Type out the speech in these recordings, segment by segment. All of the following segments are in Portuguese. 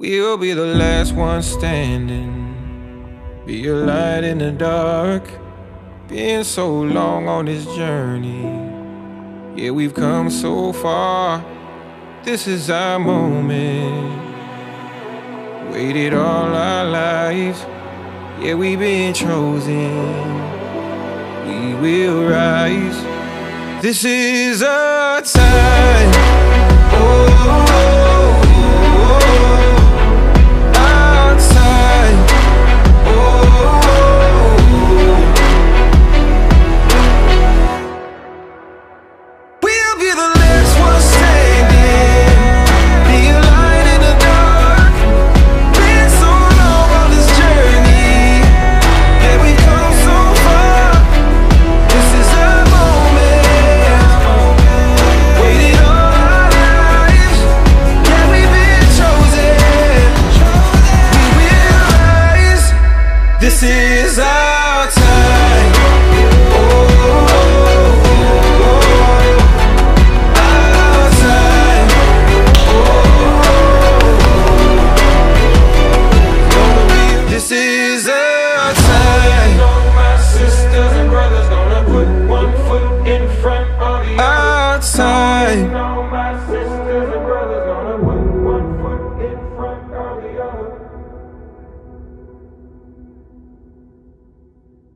We'll be the last one standing, be a light in the dark, been so long on this journey, yeah, we've come so far, this is our moment, waited all our lives, yeah, we've been chosen. We will rise. This is our time. Oh, our time. Oh, we'll be the last one standing. Be a light in the dark. Been so long on this journey, yeah, we come so far. This is our time.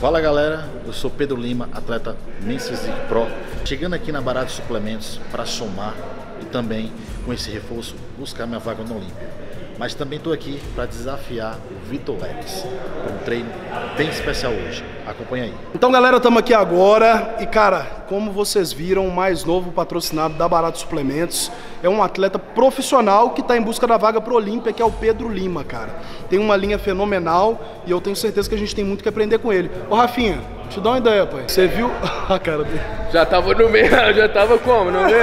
Fala galera, eu sou Pedro Lima, atleta Mens Physique Pro, chegando aqui na Barato Suplementos para somar e também com esse reforço buscar minha vaga no Olympia. Mas também estou aqui para desafiar o Vitor Leques, um treino bem especial hoje, acompanha aí. Então galera, estamos aqui agora e cara, como vocês viram, o mais novo patrocinado da Barato Suplementos é um atleta profissional que está em busca da vaga para o Olympia, que é o Pedro Lima, cara. Tem uma linha fenomenal e eu tenho certeza que a gente tem muito que aprender com ele. Ô Rafinha, te dá uma ideia, pai. Você viu a cara dele? Já tava no meio, já tava como? No meio,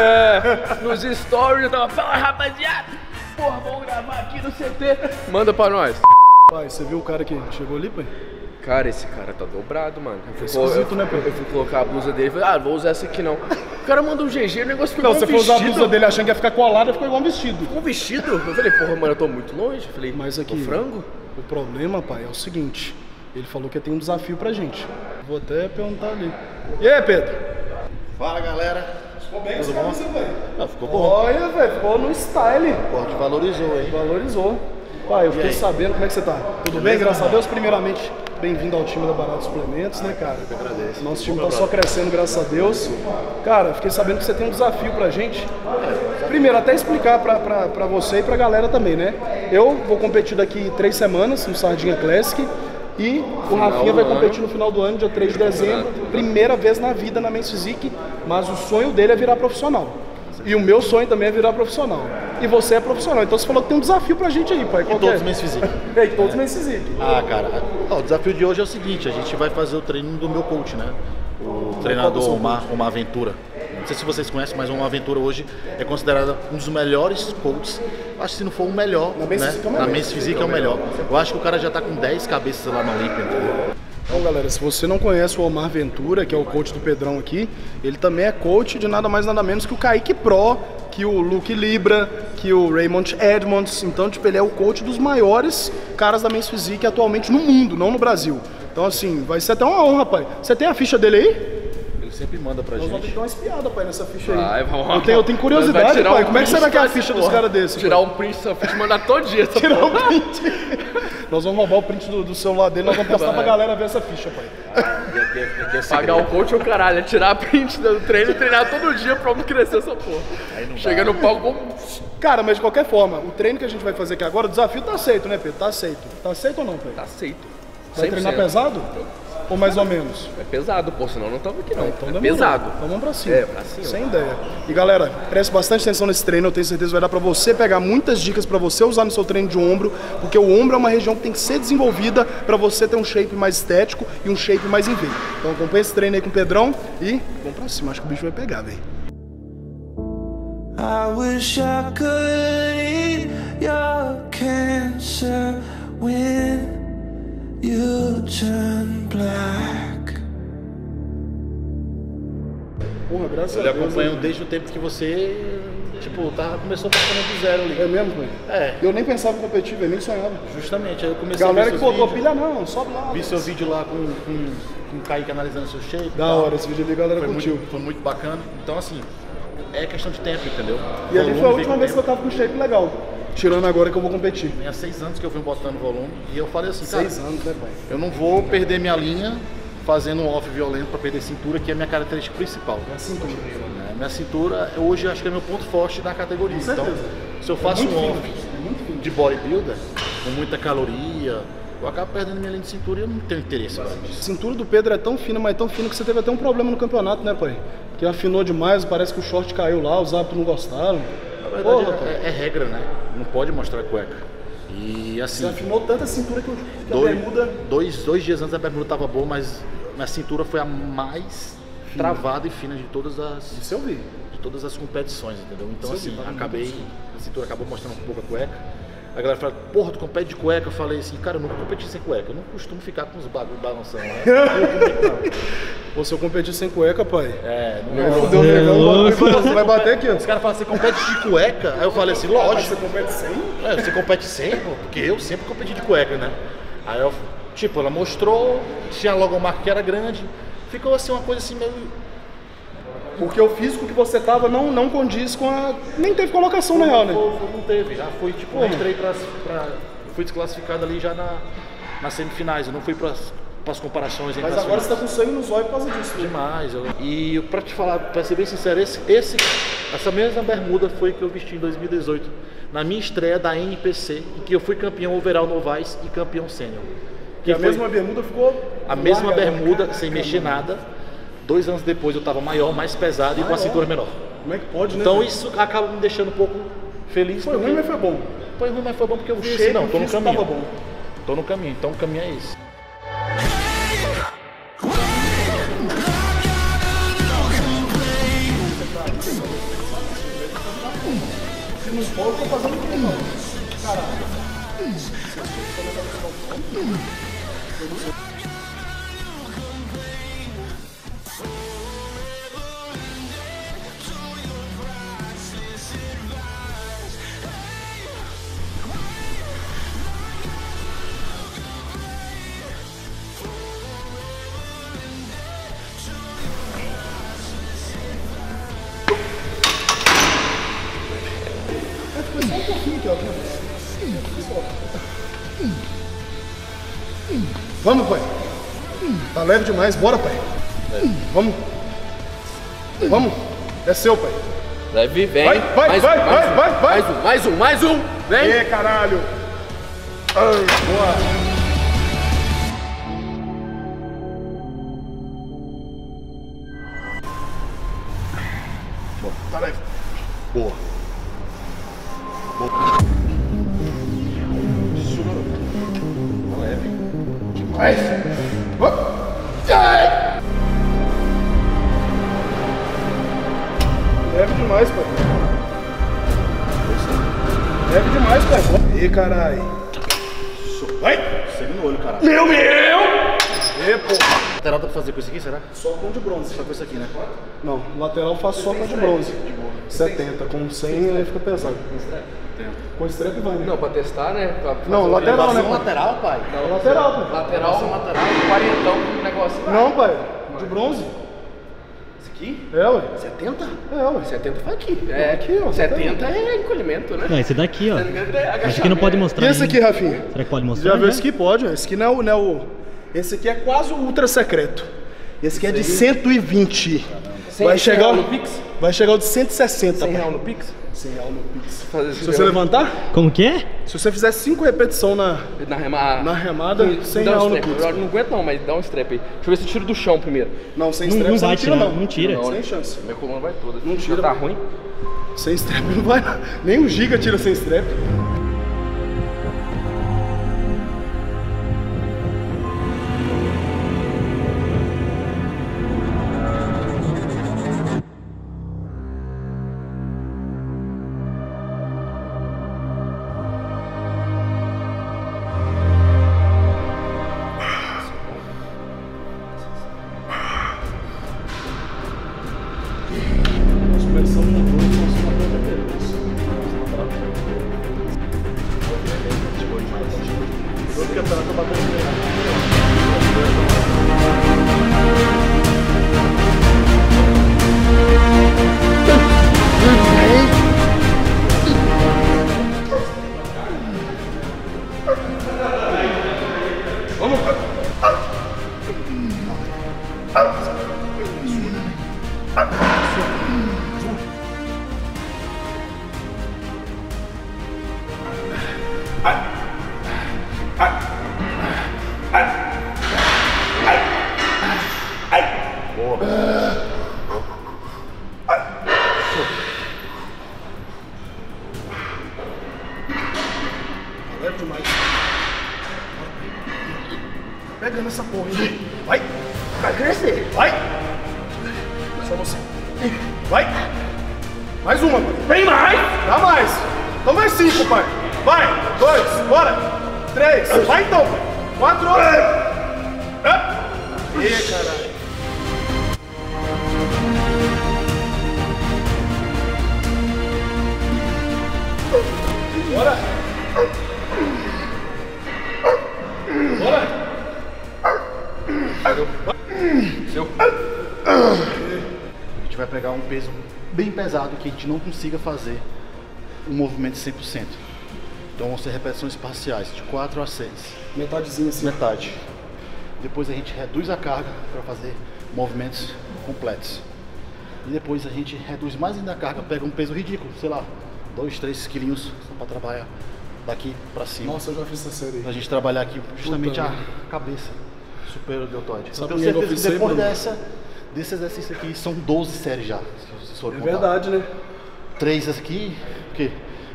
nos stories, já tava, fala rapaziada, porra, vamos gravar aqui no CT. Manda pra nós. Pai, você viu o cara que chegou ali, pai? Cara, esse cara tá dobrado, mano. Eu fui colocar a blusa dele e falei, ah, vou usar essa aqui não. O cara mandou um GG, o negócio ficou igual um vestido. Não, você foi usar a blusa dele achando que ia ficar colada, ficou igual um vestido. Ficou um vestido? Eu falei, porra, mano, eu tô muito longe. Eu falei, mas aqui, frango? O problema, pai, é o seguinte. Ele falou que tem um desafio pra gente. Vou até perguntar ali. E aí, Pedro? Fala, galera. Ficou bem essa camisa, velho. Ah, ficou bom. Olha, velho, ficou no style. Porra, te valorizou, hein? Valorizou. Pai, eu fiquei sabendo, como é que você tá? Tudo bem, graças a Deus? Primeiramente, bem-vindo ao time da Barato Suplementos, né, cara? Eu que agradeço. Nosso time tá só crescendo, graças a Deus. Cara, fiquei sabendo que você tem um desafio pra gente. Primeiro, até explicar pra você e pra galera também, né? Eu vou competir daqui 3 semanas no Sardinha Classic. E o Rafinha vai competir no final do ano, dia 3 de dezembro, primeira vez na vida na Mens Physique, mas o sonho dele é virar profissional. E o meu sonho também é virar profissional. E você é profissional, então você falou que tem um desafio pra gente aí, pai. Qual que é? Todos Mens Physique. E todos Mens Physique. Ah, cara, o desafio de hoje é o seguinte, a gente vai fazer o treino do meu coach, né? O treinador Omar Ventura. Não sei se vocês conhecem, mas o Omar Ventura hoje é considerado um dos melhores coaches. Acho que se não for o melhor, na Mens Physique é o melhor. Eu acho que o cara já tá com 10 cabeças lá na Olympia. Então galera, se você não conhece o Omar Ventura, que é o coach do Pedrão aqui, ele também é coach de nada mais nada menos que o Kaique Pro, que o Luke Libra, que o Raymond Edmonds. Então tipo, ele é o coach dos maiores caras da Mens Physique atualmente no mundo, não no Brasil. Então assim, vai ser até uma honra, pai. Você tem a ficha dele aí? Sempre manda pra gente. Nós vamos ter uma espiada, pai, nessa ficha aí. Eu tenho curiosidade, pai. Como é que você vai querer a ficha dos caras desses? Tirar um print dessa ficha e mandar todo dia. Tirar um print. Nós vamos roubar o print do celular dele, nós vamos passar pra galera ver essa ficha, pai. Pagar o coach é o caralho, é tirar a print do treino e treinar todo dia pra não crescer essa porra. Chega no palco como... Cara, mas de qualquer forma, o treino que a gente vai fazer aqui agora, o desafio tá aceito, né, Pedro? Tá aceito. Tá aceito ou não, Pedro? Tá aceito. Vai treinar pesado? Ou mais ou menos? É pesado, pô, senão não estamos aqui não. Então é pesado. Então vamos pra cima. É, pra cima. Sem ideia. E galera, preste bastante atenção nesse treino, eu tenho certeza que vai dar pra você pegar muitas dicas pra você usar no seu treino de ombro, porque o ombro é uma região que tem que ser desenvolvida pra você ter um shape mais estético e um shape mais em V. Então acompanha esse treino aí com o Pedrão e vamos pra cima, acho que o bicho vai pegar, velho. I wish I could eat your cancer when you turn black. Porra, graças a Deus. Eles acompanham desde o tempo que você Tipo, começou praticamente do zero ali. É mesmo, Cunha? É. Eu nem pensava em competir, eu nem sonhava. Justamente, aí eu comecei a ver seus vídeos. Galera que botou pilha não, sobe lá. Vi seu vídeo lá com o Kaique analisando seu shape. Da hora, esse vídeo ali a galera curtiu. Foi muito bacana. Então assim, é questão de tempo, entendeu? E ali foi a última vez que eu tava com shape legal. Tirando agora que eu vou competir. Há 6 anos que eu venho botando volume e eu falei assim, cara, 6 anos, é bom. Eu não vou perder minha linha fazendo um off violento para perder cintura, que é a minha característica principal. Minha cintura. É, minha cintura, hoje acho que é meu ponto forte da categoria. Então, se eu faço um off de bodybuilder, com muita caloria, eu acabo perdendo minha linha de cintura e eu não tenho interesse. A cintura do Pedro é tão fina, mas é tão fina que você teve até um problema no campeonato, né, pai? Que afinou demais, parece que o short caiu lá, os hábitos não gostaram. Na verdade, porra, é regra, né? Não pode mostrar cueca. E assim... Você afinou tanta cintura que a bermuda... Dois dias antes a bermuda tava boa, mas minha cintura foi a mais fina, travada e fina de todas as... Isso eu vi. De todas as competições, entendeu? Então assim, a cintura acabou mostrando um pouco a cueca. A galera fala, porra, tu compete de cueca? Eu falei assim, cara, eu nunca competi sem cueca. Eu não costumo ficar com os bagulho balançando, né? Pô, se eu competir sem cueca, pai... É, não vai bater aqui, ó. Os caras falam, você compete de cueca? Aí eu falei assim, lógico. Você compete sem? É, você compete sem, porque eu sempre competi de cueca, né? Aí eu, tipo, ela mostrou, tinha logo uma marca que era grande. Ficou assim, uma coisa assim meio... Porque o físico que você tava não condiz com a... Nem teve colocação na real, né? Não teve, já fui tipo... Fui desclassificado ali já nas semifinais, eu não fui pras comparações. Mas agora você tá com sangue nos olhos por causa disso. Demais. E pra te falar, pra ser bem sincero, essa mesma bermuda foi que eu vesti em 2018, na minha estreia da NPC, em que eu fui campeão overall novais e campeão sênior. E a mesma bermuda ficou... A mesma bermuda, sem mexer nada. 2 anos depois eu tava maior, mais pesado e com a cintura menor. Como é que pode, né? Então isso acaba me deixando um pouco feliz. Foi ruim, mas foi bom. Foi ruim, mas foi bom porque eu vi assim, não, tô no caminho. Tava bom. Tô no caminho, então o caminho é esse. Se não for, eu tô fazendo o que, mano? Caralho. Vamos, pai. Tá leve demais. Bora, pai. É. Vamos. Vamos. É seu, pai. Leve, vem. Vai. Mais um. Vem. E caralho. Ai, boa. Carai. Vai! Segue no olho, caralho. Meu! Ê, porra! Lateral dá pra fazer com isso aqui, será? Só com de bronze. Só com isso aqui, né? Não, lateral eu faço só com de bronze. 70, com 100 aí fica pesado. Com estrepe vai, né? Não, pra testar, né? Não, lateral, né? Lateral, pai? Lateral, pai. Lateral, 40, um negócio. Não, pai. De bronze. Aqui? É, ué. 70? É, ué. 70 foi aqui. É, aqui, ó. 70 é encolhimento, né? Não, esse daqui, ó. Acho que não pode mostrar. E esse aqui, Rafinha? Será que pode mostrar? Já viu esse aqui? Pode, ó. Esse aqui não é o... Esse aqui é quase o ultra secreto. Esse aqui é de 120. Vai chegar no Pix? Vai chegar o de 160. 100 real no Pix? 100 real no Pix. Se você levantar? Como que é? Se você fizer 5 repetições na remada, 100 real no Pix. Eu não aguento não, mas dá um strap aí. Deixa eu ver se eu tiro do chão primeiro. Não, sem strap não tira não. Não tira. Sem chance. Minha coluna vai toda. Não tira. Tá ruim? Sem strap não vai não. Nem um giga tira sem strap. Suspensão motor, Pegando essa porra, hein? Vai! Vai crescer! Vai! Só você! Vai! Mais uma! Tem mais! Dá mais! Então vai 5, pai! Vai! 2, bora! 3, vai então! 4, e caralho! Bora! Bora! Seu. A gente vai pegar um peso bem pesado que a gente não consiga fazer um movimento 100%. Então vão ser repetições parciais, de 4 a 6. Metadezinha assim. Metade. Depois a gente reduz a carga para fazer movimentos completos. E depois a gente reduz mais ainda a carga, pega um peso ridículo, sei lá, 2, 3 quilinhos só para trabalhar daqui para cima. Nossa, eu já fiz essa série. Pra gente trabalhar aqui justamente a cabeça. Superior deltoide. Só tenho certeza que depois desse exercício aqui são 12 séries já. Se for é contar. Verdade, né? 3 aqui, o quê?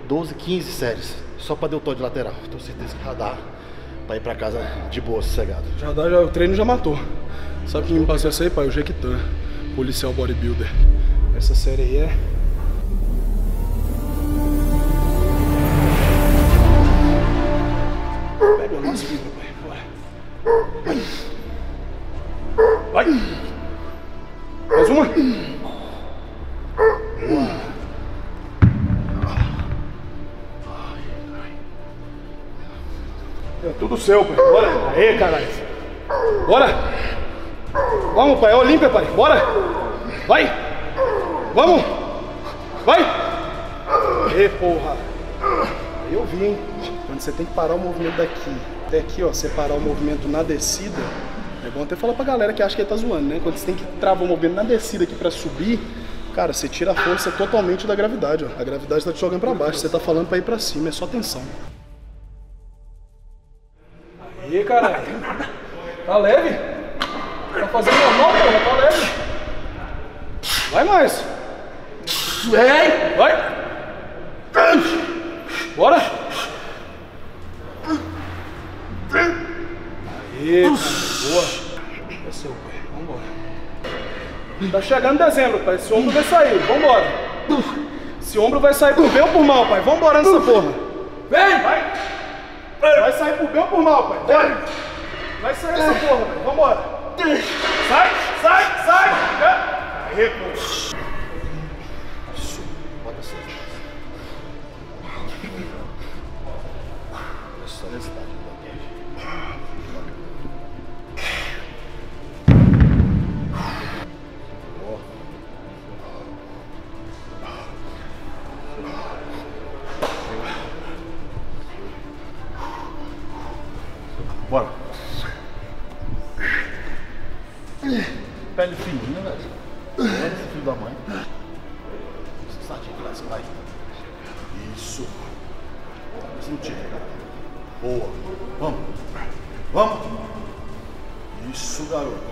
12, 15 séries. Só pra deltoide lateral. Tenho certeza que já dá pra ir pra casa de boa, sossegado. Já dá, já, o treino já matou. Sabe quem me passou essa aí, pai? O Jequitan, policial bodybuilder. Essa série aí é. Pega o nosso livro, pai. Vai! Mais uma! É tudo seu, pai. Bora! Aê, caralho! Bora! Vamos, pai! É Olympia, pai! Bora! Vai! Vamos! Vai! Aê, porra! Aí eu vi, hein? Quando você tem que parar o movimento daqui até aqui, ó, separar o movimento na descida. É bom até falar pra galera que acha que ele tá zoando, né? Quando você tem que travar o movimento na descida aqui pra subir, cara, você tira a força totalmente da gravidade, ó. A gravidade tá te jogando pra baixo, você tá falando pra ir pra cima, é só tensão. Aê, caralho! Tá leve? Tá fazendo normal, cara, tá leve. Vai mais! Vem! Vai! Bora! Aê, cara. Boa. É seu, pai. Vambora. Tá chegando dezembro, pai. Esse ombro vai sair. Vambora. Esse ombro vai sair por bem ou por mal, pai. Vambora nessa porra. Vem! Vai! Vai sair por bem ou por mal, pai. Vai! Vai sair essa porra, pai. Vambora. Sai! Sai! Sai! Aê, pô. Bota essa. Essa necessidade. Bora. Pele fininha, velho. Pele esse filho da mãe. Sardinha Classic, vai. Isso. Você não tira. Boa. Vamos. Vamos. Isso, garoto.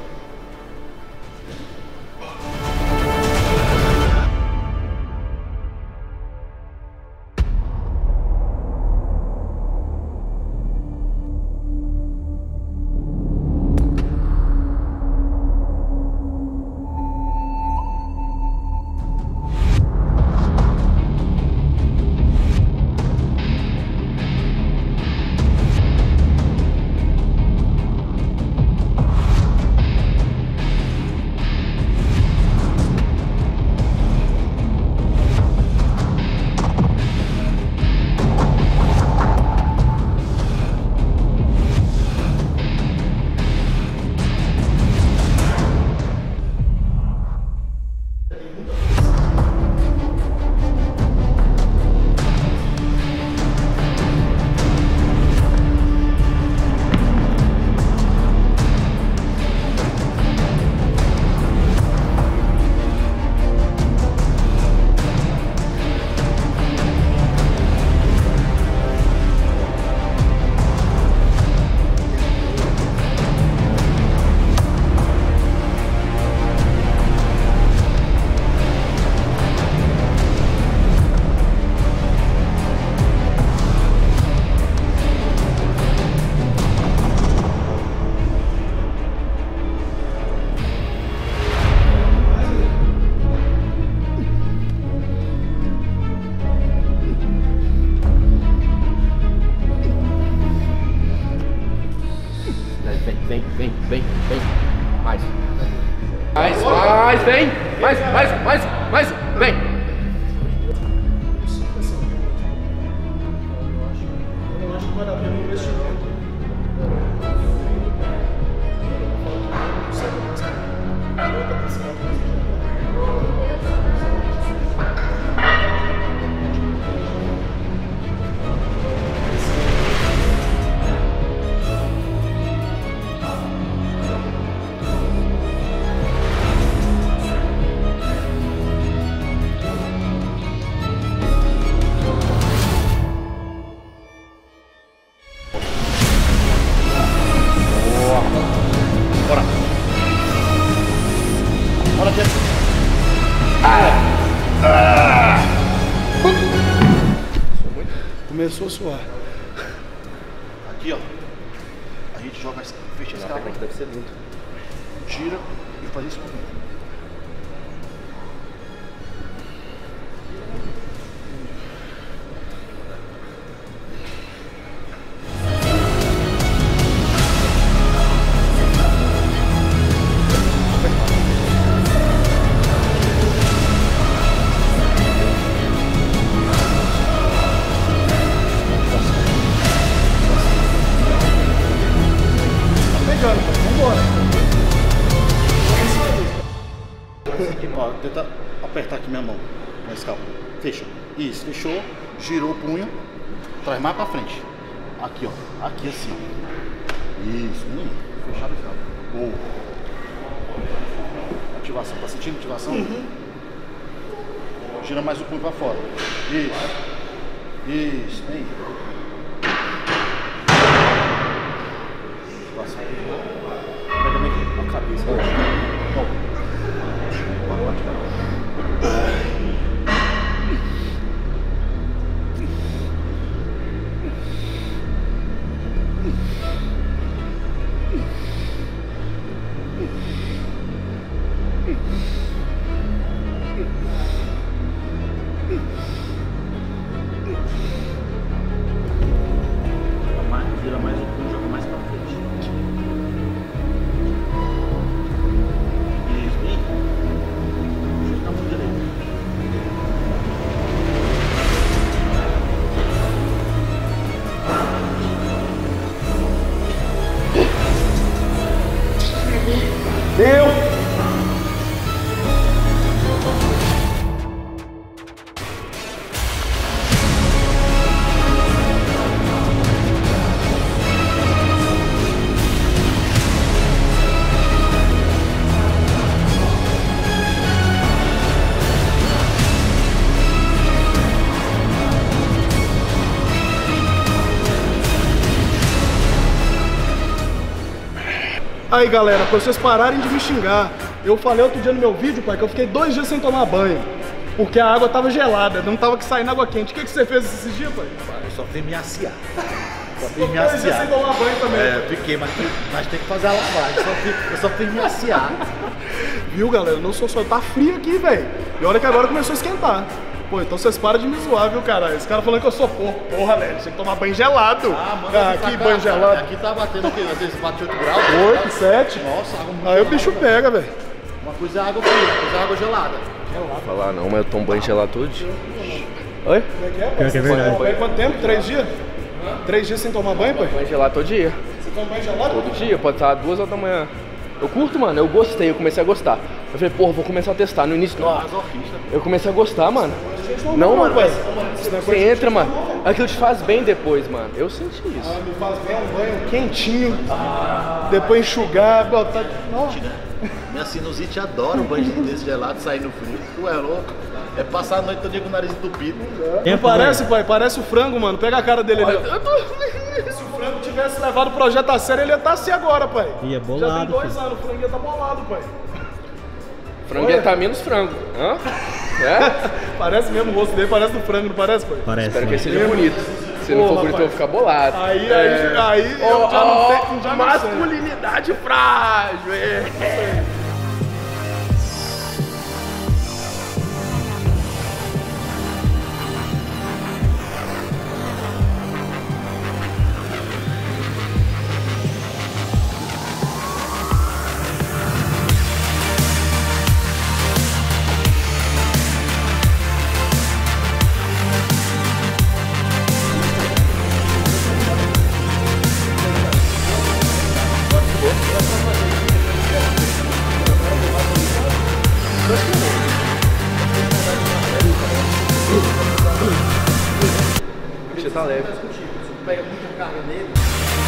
vem, vem, vem. Mais. Mais, mais, vem. Mais, vem. Eu acho que vai dar bem no investimento. Começou a suar. Aqui, ó. A gente joga, fecha esse cara. Deve ser lindo. Tira e faz isso comigo. Tenta apertar aqui minha mão na escala. Fecha. Isso, fechou. Girou o punho. Traz mais pra frente. Aqui, ó. Aqui assim. Isso, menino. Fechado a escala. Boa. Ativação. Tá sentindo ativação? Uhum. Gira mais o punho pra fora. Isso. Isso, vem. Ativação. Pega bem aqui a cabeça. Bom. Vira mais o punho, joga mais pra frente. Aí galera, pra vocês pararem de me xingar, eu falei outro dia no meu vídeo, pai, que eu fiquei 2 dias sem tomar banho, porque a água tava gelada, não tava saindo água quente. O que você fez esses dias, pai? Eu só fui me assiar. Só fui me assiar. 2 dias sem tomar banho também. É, fiquei, mas tem que fazer a lavagem, eu só fui me assiar. Viu, galera? Não sou só, tá frio aqui, velho. E olha que agora começou a esquentar. Pô, então vocês param de me zoar, viu, caralho? Esse cara falando que eu sou porco. Porra, velho, você tem que tomar banho gelado. Ah, mano, aqui banho gelado. Aqui tá batendo o quê? Às vezes bate 8 graus. 8, 7. Nossa, água muito. Aí o bicho pega, velho. Uma coisa é água fria, outra coisa é água gelada. Não vou falar não, mas eu tomo banho gelado todo dia. Oi? Como é que é, pai? Você toma banho quanto tempo? 3 dias? 3 dias sem tomar banho, pai? Banho gelado todo dia. Você toma banho gelado? Todo dia, pode estar 2 horas da manhã. Eu curto, mano, eu gostei, eu comecei a gostar. Eu falei, porra, vou começar a testar. No início, nossa, eu comecei a gostar, mano. Não, mano, mas você entra, mano, aquilo te faz bem depois, mano. Eu senti isso. Ah, me faz bem um banho quentinho, depois enxugar, botar... Minha sinusite adora um banho desse gelado, sair no frio. Tu é louco? É passar a noite todo dia com o nariz entupido. Não parece, pai? Parece o frango, mano. Pega a cara dele ali. Se o frango tivesse levado o projeto a sério, ele ia estar assim agora, pai. Ia bolado. Já tem 2 anos, o frango ia estar bolado, pai. Frango ia estar menos frango. Hã? É? Parece mesmo o rosto dele, parece do frango, não parece, pai? Parece. Espero que ele seja bonito. Se não for bonito, eu vou ficar bolado. Aí eu já não tenho. Já masculinidade frágil. tá leve. Pega muita carga nele.